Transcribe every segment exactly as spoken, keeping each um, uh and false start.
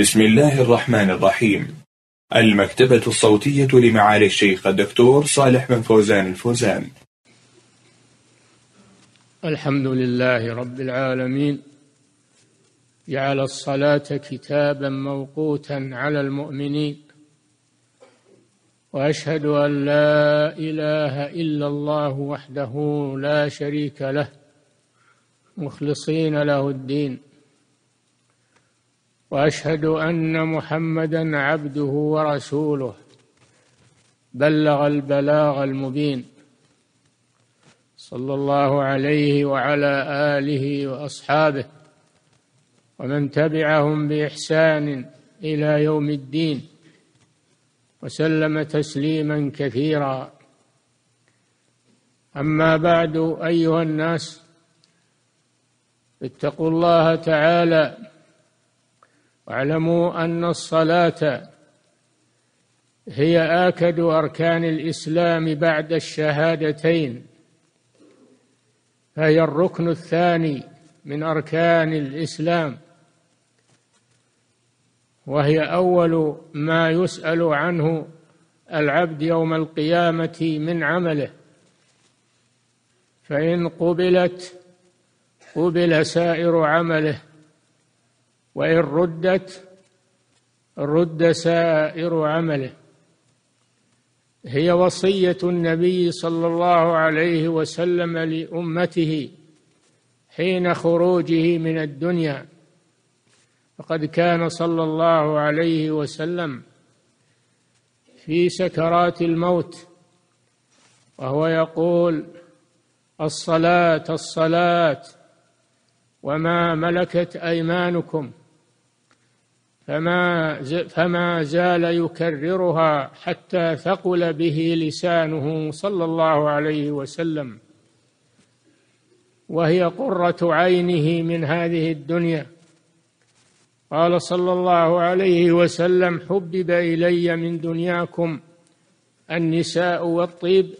بسم الله الرحمن الرحيم. المكتبة الصوتية لمعالي الشيخ الدكتور صالح بن فوزان الفوزان. الحمد لله رب العالمين، جعل الصلاة كتابا موقوتا على المؤمنين، وأشهد أن لا إله إلا الله وحده لا شريك له مخلصين له الدين، وأشهد أن محمدًا عبده ورسوله بلغ البلاغ المبين، صلى الله عليه وعلى آله وأصحابه ومن تبعهم بإحسان إلى يوم الدين وسلم تسليمًا كثيرًا. أما بعد، أيها الناس، اتقوا الله تعالى واعلموا أن الصلاة هي آكد أركان الإسلام بعد الشهادتين، فهي الركن الثاني من أركان الإسلام، وهي أول ما يسأل عنه العبد يوم القيامة من عمله، فإن قبلت قبل سائر عمله، وإن ردت رد سائر عمله. هي وصية النبي صلى الله عليه وسلم لأمته حين خروجه من الدنيا، فقد كان صلى الله عليه وسلم في سكرات الموت وهو يقول: الصلاة الصلاة وما ملكت أيمانكم، فما فما زال يكررها حتى ثقل به لسانه صلى الله عليه وسلم، وهي قرة عينه من هذه الدنيا. قال صلى الله عليه وسلم: حبب إلي من دنياكم النساء والطيب،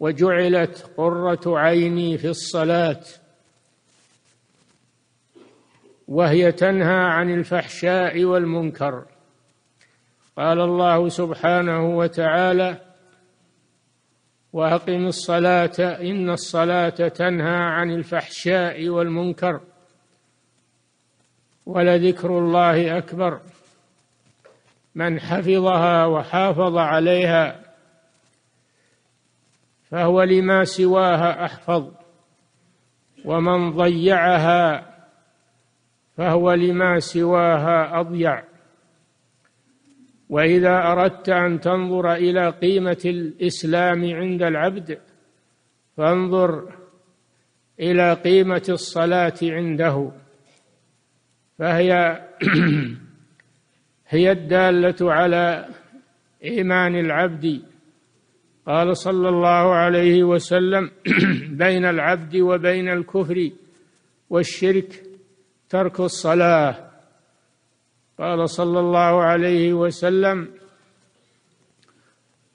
وجعلت قرة عيني في الصلاة، وهي تنهى عن الفحشاء والمنكر. قال الله سبحانه وتعالى: وأقم الصلاة إن الصلاة تنهى عن الفحشاء والمنكر ولذكر الله أكبر، من حفظها وحافظ عليها فهو لما سواها أحفظ، ومن ضيعها فهو لما سواها أضيع. وإذا أردت أن تنظر إلى قيمة الإسلام عند العبد فانظر إلى قيمة الصلاة عنده، فهي هي الدالة على إيمان العبد. قال صلى الله عليه وسلم: بين العبد وبين الكفر والشرك ترك الصلاة. قال صلى الله عليه وسلم: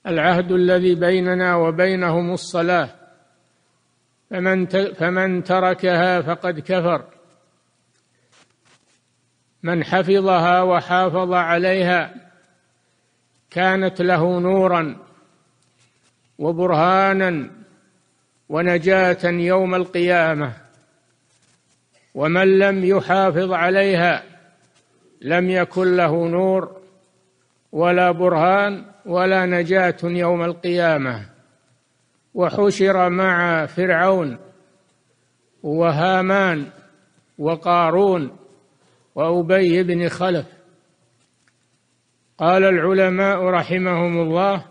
العهد الذي بيننا وبينهم الصلاة، فمن فمن تركها فقد كفر، من حفظها وحافظ عليها كانت له نورا وبرهانا ونجاة يوم القيامة، ومن لم يحافظ عليها لم يكن له نور ولا برهان ولا نجاة يوم القيامة. وحشر مع فرعون وهامان وقارون وأبي بن خلف. قال العلماء رحمهم الله: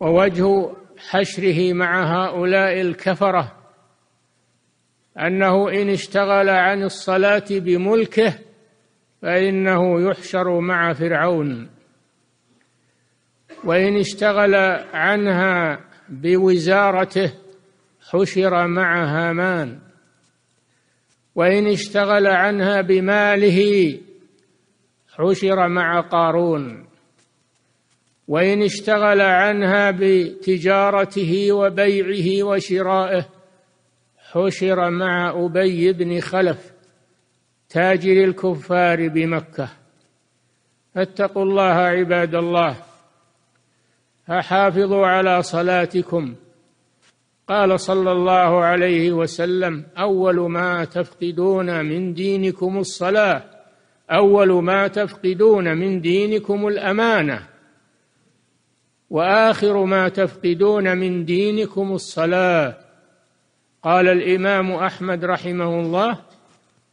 ووجه حشره مع هؤلاء الكفرة أنه إن اشتغل عن الصلاة بملكه فإنه يحشر مع فرعون، وإن اشتغل عنها بوزارته حشر مع هامان، وإن اشتغل عنها بماله حشر مع قارون، وإن اشتغل عنها بتجارته وبيعه وشرائه حشر مع أبي بن خلف، تاجر الكفار بمكة. فاتقوا الله عباد الله، فحافظوا على صلاتكم. قال صلى الله عليه وسلم: أول ما تفقدون من دينكم الصلاة، أول ما تفقدون من دينكم الأمانة، وآخر ما تفقدون من دينكم الصلاة. قال الإمام أحمد رحمه الله: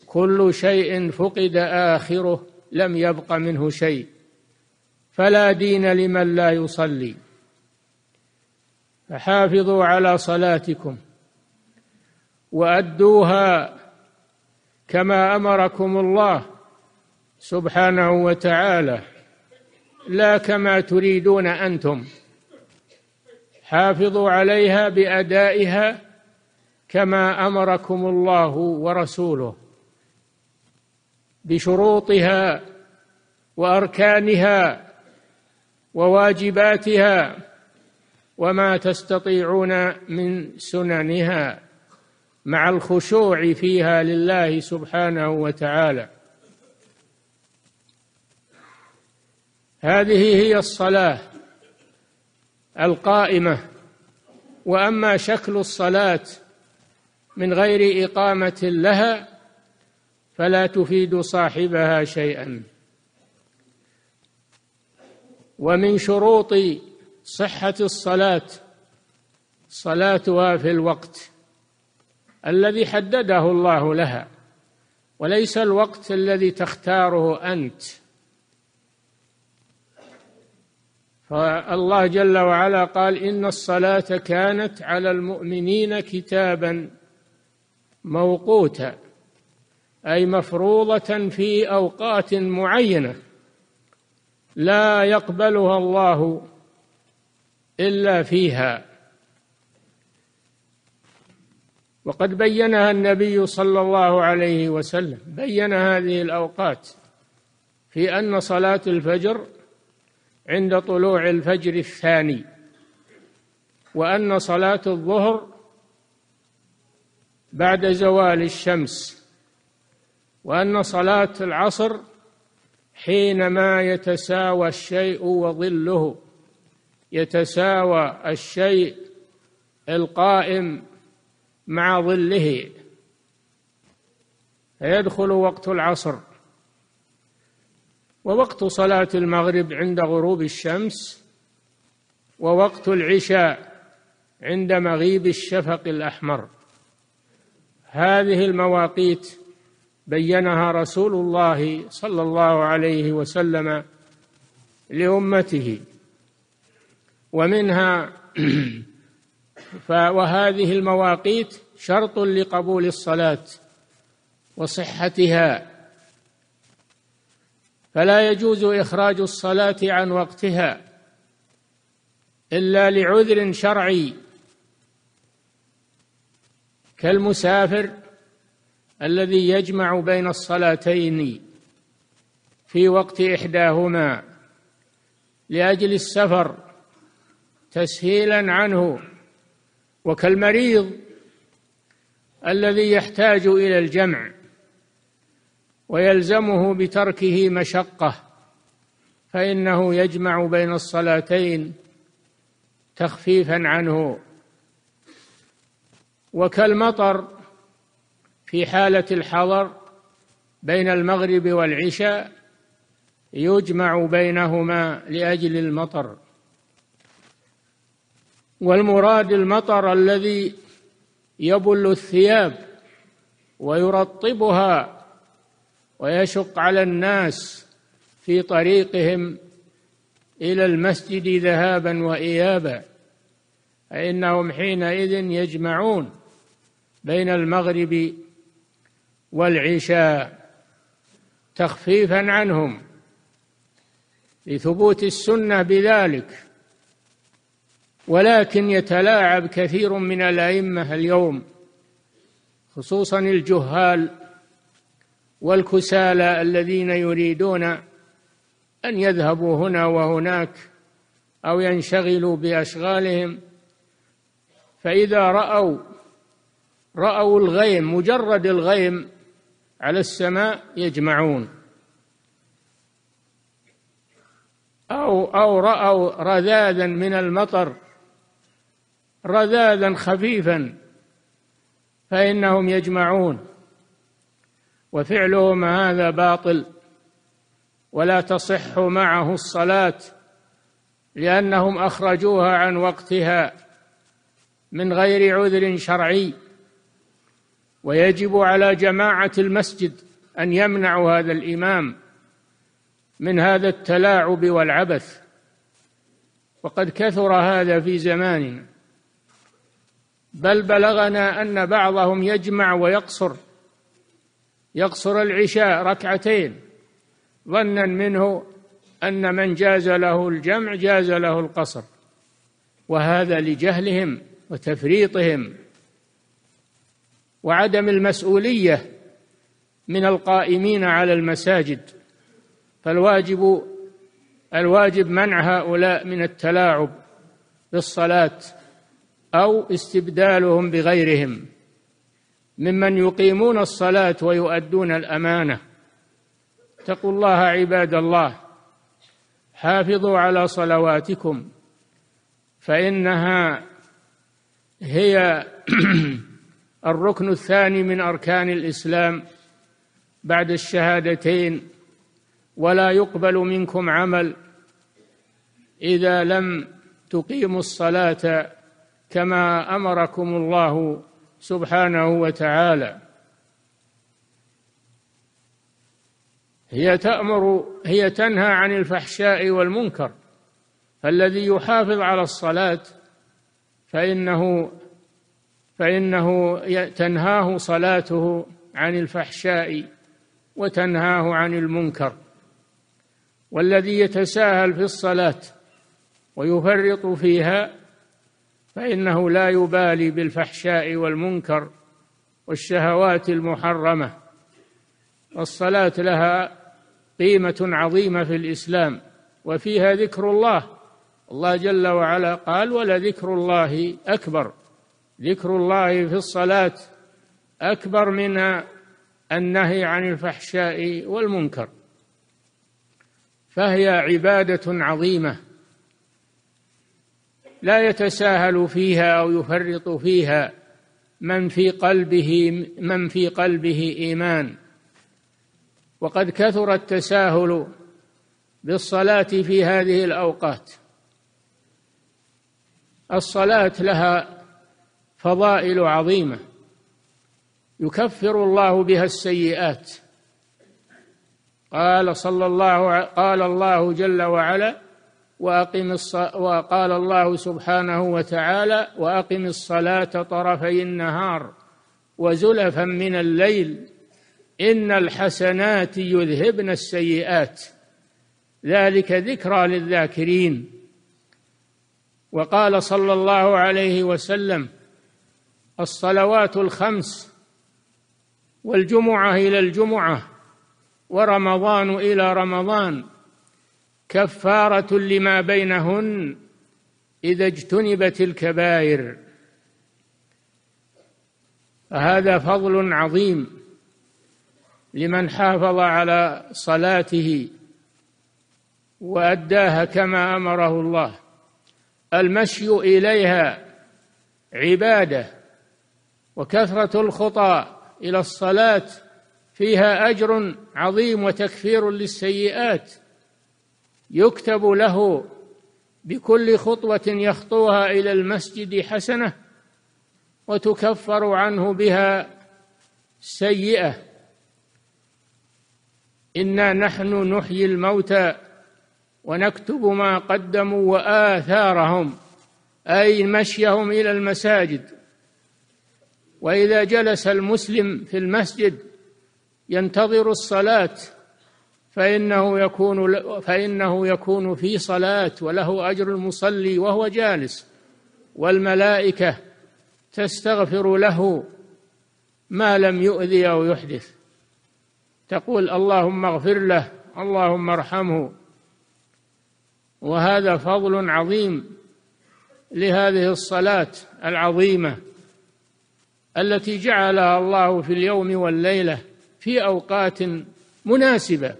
كل شيء فقد آخره لم يبق منه شيء، فلا دين لمن لا يصلي. فحافظوا على صلاتكم وأدوها كما أمركم الله سبحانه وتعالى، لا كما تريدون أنتم. حافظوا عليها بأدائها كما أمركم الله ورسوله، بشروطها وأركانها وواجباتها وما تستطيعون من سننها، مع الخشوع فيها لله سبحانه وتعالى. هذه هي الصلاة القائمة. وأما شكل الصلاة من غير إقامة لها فلا تفيد صاحبها شيئا. ومن شروط صحة الصلاة صلاتها في الوقت الذي حدده الله لها، وليس الوقت الذي تختاره أنت. فالله جل وعلا قال: إن الصلاة كانت على المؤمنين كتابا موقوتا، أي مفروضة في أوقات معينة لا يقبلها الله إلا فيها. وقد بينها النبي صلى الله عليه وسلم، بين هذه الأوقات في أن صلاة الفجر عند طلوع الفجر الثاني، وأن صلاة الظهر بعد زوال الشمس، وأن صلاة العصر حينما يتساوى الشيء وظله، يتساوى الشيء القائم مع ظله، فيدخل وقت العصر. ووقت صلاة المغرب عند غروب الشمس، ووقت العشاء عند مغيب الشفق الأحمر. هذه المواقيت بينها رسول الله صلى الله عليه وسلم لأمته. ومنها وهذه المواقيت شرط لقبول الصلاة وصحتها، فلا يجوز إخراج الصلاة عن وقتها إلا لعذر شرعي، كالمسافر الذي يجمع بين الصلاتين في وقت إحداهما لأجل السفر تسهيلا عنه، وكالمريض الذي يحتاج إلى الجمع ويلزمه بتركه مشقة، فإنه يجمع بين الصلاتين تخفيفا عنه. وكالمطر في حالة الحضر بين المغرب والعشاء يجمع بينهما لأجل المطر. والمراد المطر الذي يبل الثياب ويرطبها ويشق على الناس في طريقهم إلى المسجد ذهابا وإيابا، فإنهم حينئذ يجمعون بين المغرب والعشاء تخفيفا عنهم، لثبوت السنة بذلك. ولكن يتلاعب كثير من الأئمة اليوم، خصوصا الجهال والكسالى الذين يريدون أن يذهبوا هنا وهناك أو ينشغلوا بأشغالهم، فإذا رأوا رأوا الغيم، مجرد الغيم على السماء يجمعون، أو أو رأوا رذاذا من المطر، رذاذا خفيفا فإنهم يجمعون. وفعلهم هذا باطل، ولا تصح معه الصلاة، لأنهم أخرجوها عن وقتها من غير عذر شرعي. ويجب على جماعة المسجد أن يمنعوا هذا الإمام من هذا التلاعب والعبث، وقد كثر هذا في زماننا، بل بلغنا أن بعضهم يجمع ويقصر، يقصر العشاء ركعتين، ظنا منه أن من جاز له الجمع جاز له القصر، وهذا لجهلهم وتفريطهم وعدم المسؤولية من القائمين على المساجد. فالواجب الواجب منع هؤلاء من التلاعب بالصلاة، أو استبدالهم بغيرهم ممن يقيمون الصلاة ويؤدون الأمانة. اتقوا الله عباد الله، حافظوا على صلواتكم، فإنها هي الركن الثاني من أركان الإسلام بعد الشهادتين. ولا يقبل منكم عمل إذا لم تقيموا الصلاة كما أمركم الله سبحانه وتعالى. هي تأمر هي تنهى عن الفحشاء والمنكر، فالذي يحافظ على الصلاة فإنه فإنه تنهاه صلاته عن الفحشاء وتنهاه عن المنكر. والذي يتساهل في الصلاة ويفرط فيها فإنه لا يبالي بالفحشاء والمنكر والشهوات المحرمة. والصلاة لها قيمة عظيمة في الإسلام، وفيها ذكر الله. الله جل وعلا قال: ولذكر الله أكبر. ذكر الله في الصلاة أكبر من النهي عن الفحشاء والمنكر، فهي عبادة عظيمة لا يتساهل فيها أو يفرط فيها من في قلبه من في قلبه إيمان. وقد كثر التساهل بالصلاة في هذه الأوقات. الصلاة لها فضائل عظيمة، يكفر الله بها السيئات. قال صلى الله قال الله جل وعلا وأقم الصلاة، وقال الله سبحانه وتعالى: وأقم الصلاة طرفي النهار وزلفا من الليل إن الحسنات يذهبن السيئات ذلك ذكرى للذاكرين. وقال صلى الله عليه وسلم: الصلوات الخمس والجمعة إلى الجمعة ورمضان إلى رمضان كفارة لما بينهن إذا اجتنبت الكبائر. فهذا فضل عظيم لمن حافظ على صلاته وأداها كما أمره الله. المشي إليها عبادة، وكثرة الخطى إلى الصلاة فيها أجر عظيم وتكفير للسيئات، يكتب له بكل خطوة يخطوها إلى المسجد حسنة، وتكفر عنه بها سيئة. إنا نحن نحيي الموتى ونكتب ما قدموا وآثارهم، أي مشيهم إلى المساجد. وإذا جلس المسلم في المسجد ينتظر الصلاة فإنه يكون فإنه يكون في صلاة، وله أجر المصلي وهو جالس، والملائكة تستغفر له ما لم يؤذي أو يحدث، تقول: اللهم اغفر له، اللهم ارحمه. وهذا فضل عظيم لهذه الصلاة العظيمة التي جعلها الله في اليوم والليلة في أوقات مناسبة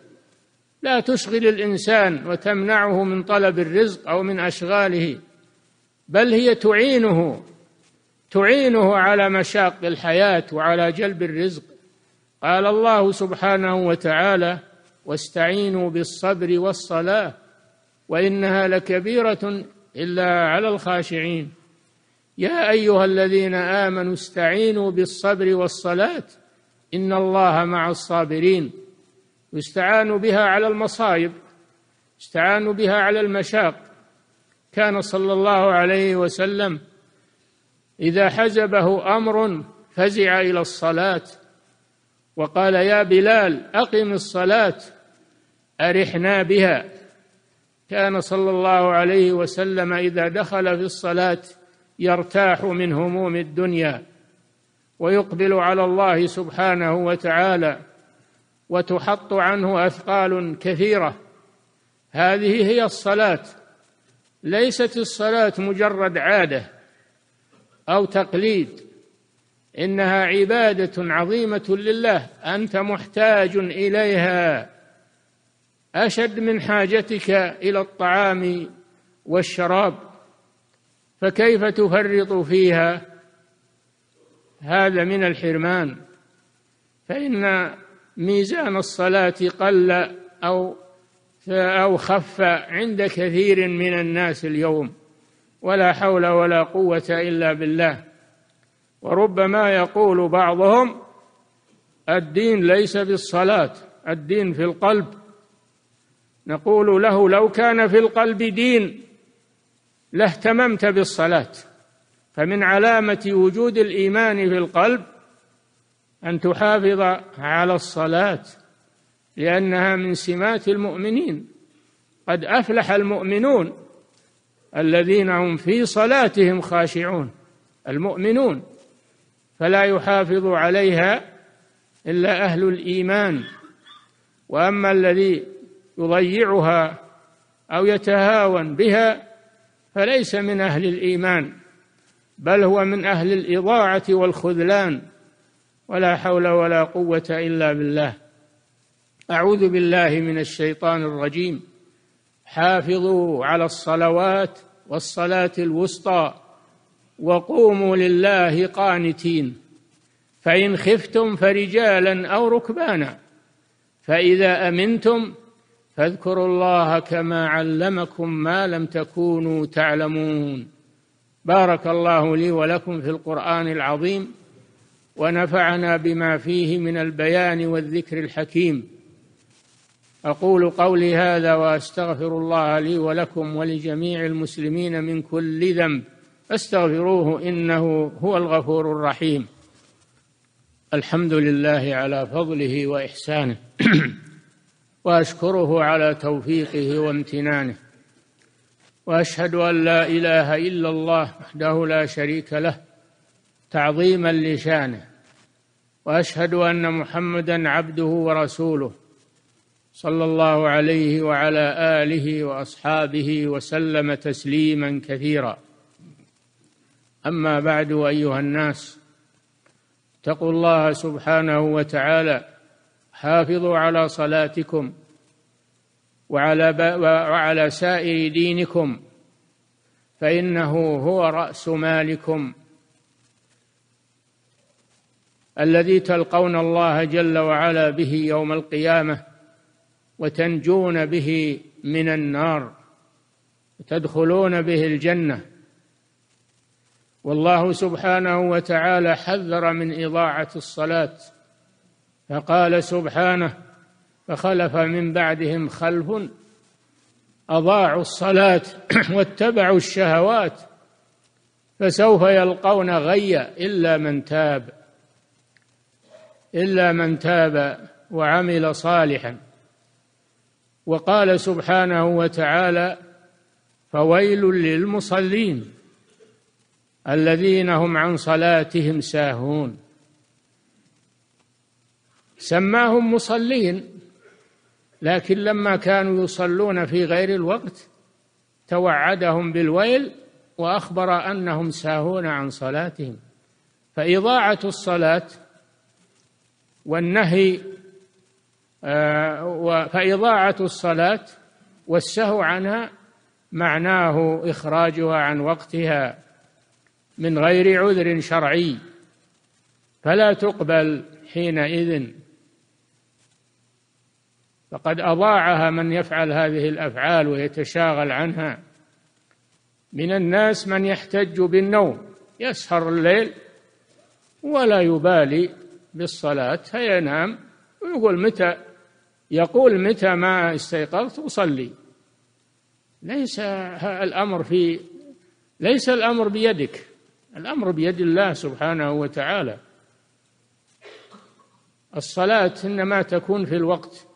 لا تشغل الإنسان وتمنعه من طلب الرزق أو من أشغاله، بل هي تعينه تعينه على مشاق الحياة وعلى جلب الرزق. قال الله سبحانه وتعالى: واستعينوا بالصبر والصلاة وإنها لكبيرة إلا على الخاشعين. يا أيها الذين آمنوا استعينوا بالصبر والصلاة إن الله مع الصابرين. يستعان بها على المصائب، يستعان بها على المشاق. كان صلى الله عليه وسلم إذا حزبه أمر فزع إلى الصلاة وقال: يا بلال أقم الصلاة أرحنا بها. كان صلى الله عليه وسلم إذا دخل في الصلاة يرتاح من هموم الدنيا ويقبل على الله سبحانه وتعالى، وتحط عنه أثقال كثيرة. هذه هي الصلاة. ليست الصلاة مجرد عادة أو تقليد، إنها عبادة عظيمة لله، أنت محتاج إليها أشد من حاجتك إلى الطعام والشراب، فكيف تفرط فيها؟ هذا من الحرمان. فإن ميزان الصلاة قل أو أو خف عند كثير من الناس اليوم، ولا حول ولا قوة إلا بالله. وربما يقول بعضهم: الدين ليس بالصلاة، الدين في القلب. نقول له: لو كان في القلب دين لاهتممت بالصلاة. فمن علامة وجود الإيمان في القلب أن تحافظ على الصلاة، لأنها من سمات المؤمنين. قد أفلح المؤمنون الذين هم في صلاتهم خاشعون، المؤمنون، فلا يحافظ عليها إلا أهل الإيمان. وأما الذي يضيعها أو يتهاون بها فليس من أهل الإيمان، بل هو من أهل الإضاعة والخذلان، ولا حول ولا قوة إلا بالله. أعوذ بالله من الشيطان الرجيم. حافظوا على الصلوات والصلاة الوسطى وقوموا لله قانتين، فإن خفتم فرجالا أو ركبانا، فإذا أمنتم فاذكروا الله كما علمكم ما لم تكونوا تعلمون. بارك الله لي ولكم في القرآن العظيم، ونفعنا بما فيه من البيان والذكر الحكيم. أقول قولي هذا وأستغفر الله لي ولكم ولجميع المسلمين من كل ذنب، فاستغفروه إنه هو الغفور الرحيم. الحمد لله على فضله وإحسانه وأشكره على توفيقه وامتنانه، وأشهد أن لا إله إلا الله وحده لا شريك له تعظيما لشانه، وأشهد أن محمدا عبده ورسوله صلى الله عليه وعلى آله وأصحابه وسلم تسليما كثيرا. أما بعد، أيها الناس، اتقوا الله سبحانه وتعالى، حافظوا على صلاتكم وعلى وعلى سائر دينكم، فإنه هو رأس مالكم الذي تلقون الله جل وعلا به يوم القيامة، وتنجون به من النار وتدخلون به الجنة. والله سبحانه وتعالى حذر من إضاعة الصلاة، فقال سبحانه: فخلف من بعدهم خلف أضاعوا الصلاة واتبعوا الشهوات فسوف يلقون غيا إلا من تاب إلا من تاب وعمل صالحا. وقال سبحانه وتعالى: فويل للمصلين الذين هم عن صلاتهم ساهون. سماهم مصلين، لكن لما كانوا يصلون في غير الوقت توعدهم بالويل وأخبر أنهم ساهون عن صلاتهم. فإضاعة الصلاة والنهي فإضاعة الصلاة والسهو عنها معناه إخراجها عن وقتها من غير عذر شرعي، فلا تقبل حينئذ، فقد أضاعها من يفعل هذه الأفعال ويتشاغل عنها. من الناس من يحتج بالنوم، يسهر الليل ولا يبالي بالصلاة، فينام ويقول متى يقول متى ما استيقظت أصلي. ليس الأمر في ليس الأمر بيدك، الأمر بيد الله سبحانه وتعالى. الصلاة إنما تكون في الوقت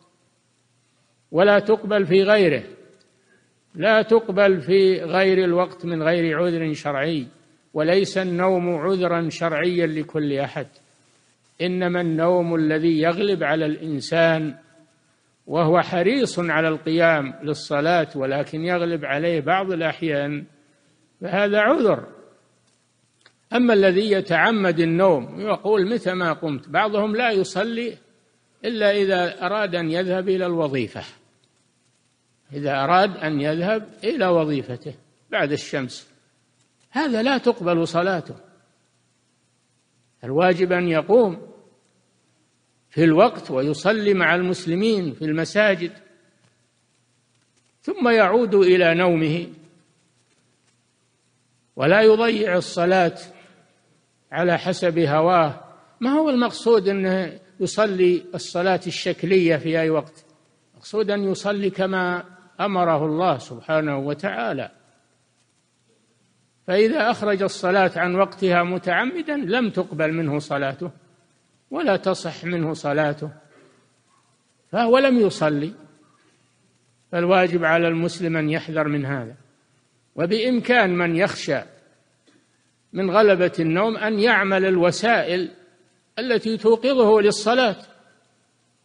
ولا تقبل في غيره، لا تقبل في غير الوقت من غير عذر شرعي. وليس النوم عذرا شرعيا لكل أحد، إنما النوم الذي يغلب على الإنسان وهو حريص على القيام للصلاة ولكن يغلب عليه بعض الأحيان، فهذا عذر. أما الذي يتعمد النوم ويقول متى ما قمت، بعضهم لا يصلي إلا إذا أراد أن يذهب إلى الوظيفة، إذا أراد أن يذهب إلى وظيفته بعد الشمس، هذا لا تقبل صلاته. الواجب أن يقوم في الوقت ويصلي مع المسلمين في المساجد، ثم يعود إلى نومه ولا يضيع الصلاة على حسب هواه. ما هو المقصود أنه يصلي الصلاة الشكلية في أي وقت، المقصود أن يصلي كما أمره الله سبحانه وتعالى. فإذا أخرج الصلاة عن وقتها متعمدا لم تقبل منه صلاته ولا تصح منه صلاته، فهو لم يصلي. فالواجب على المسلم أن يحذر من هذا، وبإمكان من يخشى من غلبة النوم أن يعمل الوسائل التي توقظه للصلاة،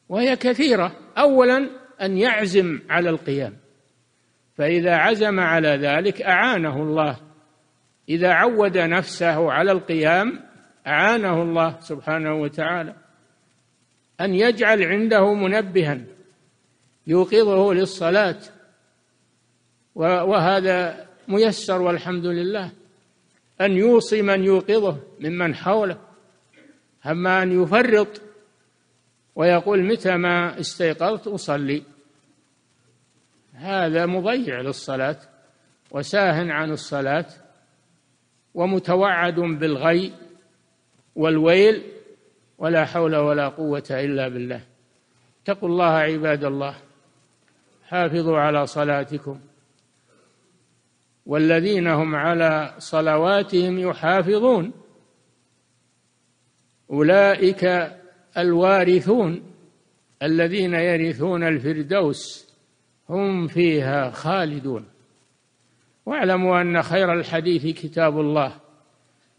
وهي كثيرة. أولا أن يعزم على القيام، فإذا عزم على ذلك أعانه الله، إذا عود نفسه على القيام أعانه الله سبحانه وتعالى. أن يجعل عنده منبها يوقظه للصلاة، وهذا ميسر والحمد لله. أن يوصي من يوقظه ممن حوله، أما أن يفرط ويقول متى ما استيقظت أصلي، هذا مضيع للصلاة وساهن عن الصلاة ومتوعد بالغي والويل، ولا حول ولا قوة إلا بالله. اتقوا الله عباد الله، حافظوا على صلاتكم، والذين هم على صلواتهم يحافظون أولئك الوارثون الذين يرثون الفردوس هم فيها خالدون. واعلموا أن خير الحديث كتاب الله،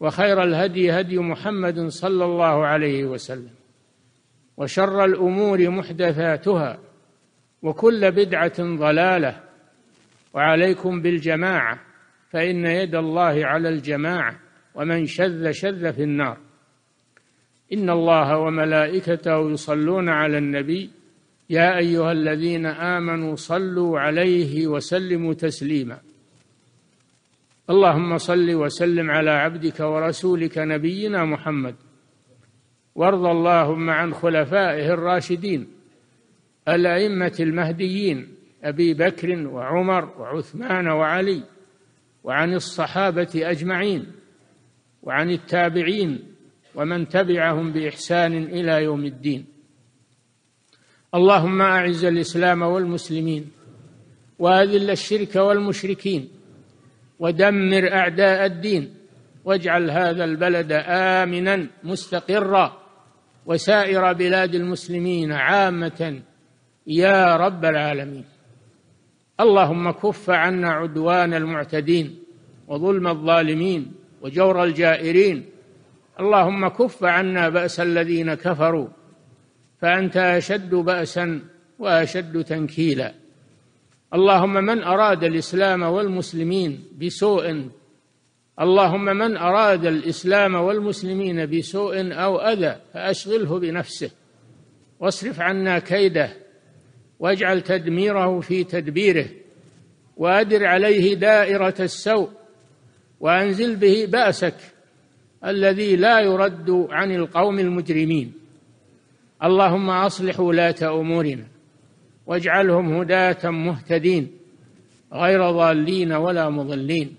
وخير الهدي هدي محمد صلى الله عليه وسلم، وشر الأمور محدثاتها، وكل بدعة ضلالة. وعليكم بالجماعة، فإن يد الله على الجماعة، ومن شذ شذ في النار. إن الله وملائكته يصلون على النبي، يا أيها الذين آمنوا صلوا عليه وسلموا تسليما. اللهم صل وسلم على عبدك ورسولك نبينا محمد، وارض اللهم عن خلفائه الراشدين الأئمة المهديين، أبي بكر وعمر وعثمان وعلي، وعن الصحابة أجمعين، وعن التابعين ومن تبعهم بإحسان إلى يوم الدين. اللهم أعز الإسلام والمسلمين، وأذل الشرك والمشركين، ودمر أعداء الدين، واجعل هذا البلد آمنا مستقرا، وسائر بلاد المسلمين عامة يا رب العالمين. اللهم كف عنا عدوان المعتدين، وظلم الظالمين، وجور الجائرين. اللهم كف عنا بأس الذين كفروا، فأنت أشد بأسا وأشد تنكيلا. اللهم من أراد الإسلام والمسلمين بسوء اللهم من أراد الإسلام والمسلمين بسوء أو أذى فأشغله بنفسه، واصرف عنا كيده واجعل تدميره في تدبيره وأدر عليه دائرة السوء وأنزل به بأسك الذي لا يرد عن القوم المجرمين. اللهم أصلح ولاة أمورنا واجعلهم هداة مهتدين غير ضالين ولا مضلين.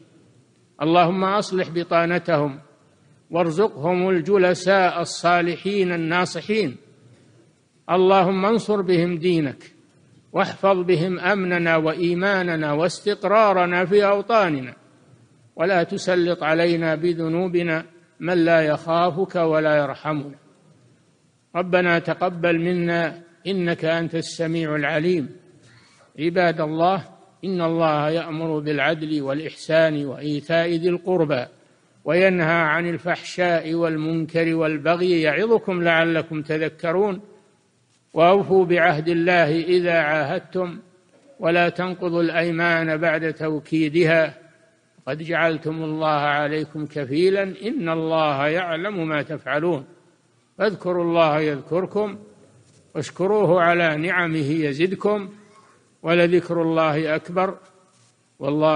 اللهم أصلح بطانتهم وارزقهم الجلساء الصالحين الناصحين. اللهم انصر بهم دينك واحفظ بهم أمننا وإيماننا واستقرارنا في أوطاننا، ولا تسلط علينا بذنوبنا من لا يخافك ولا يرحمنا. ربنا تقبل منا إنك أنت السميع العليم. عباد الله، إن الله يأمر بالعدل والإحسان وإيتاء ذي القربى وينهى عن الفحشاء والمنكر والبغي يعظكم لعلكم تذكرون. وأوفوا بعهد الله إذا عاهدتم ولا تنقضوا الأيمان بعد توكيدها قد جعلتم الله عليكم كفيلا إن الله يعلم ما تفعلون. فاذكروا الله يذكركم واشكروه على نعمه يزدكم ولذكر الله أكبر والله